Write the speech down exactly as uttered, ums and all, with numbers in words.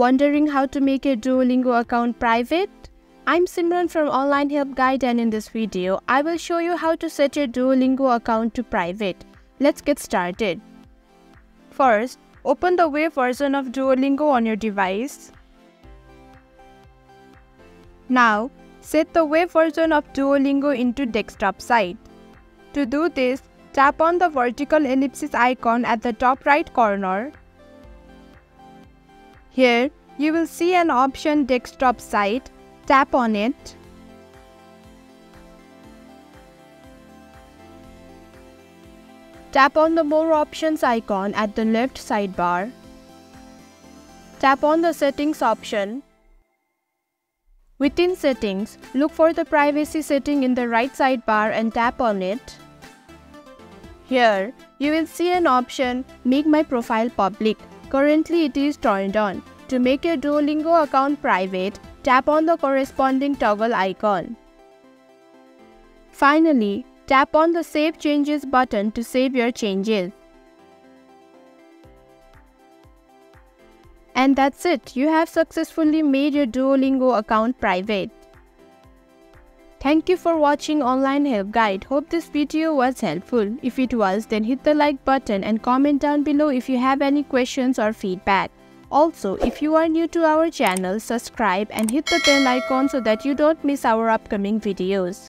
Wondering how to make a Duolingo account private? I'm Simran from Online Help Guide, and in this video, I will show you how to set your Duolingo account to private. Let's get started. First, open the web version of Duolingo on your device. Now, set the web version of Duolingo into desktop site. To do this, tap on the vertical ellipsis icon at the top right corner. Here, you will see an option desktop site. Tap on it. Tap on the more options icon at the left sidebar. Tap on the settings option. Within settings, look for the privacy setting in the right sidebar and tap on it. Here, you will see an option Make My Profile Public. Currently, it is turned on. To make your Duolingo account private, tap on the corresponding toggle icon. Finally, tap on the Save Changes button to save your changes. And that's it. You have successfully made your Duolingo account private. Thank you for watching Online Help Guide. Hope this video was helpful. If it was, then hit the like button and comment down below if you have any questions or feedback. Also, if you are new to our channel, subscribe and hit the bell icon so that you don't miss our upcoming videos.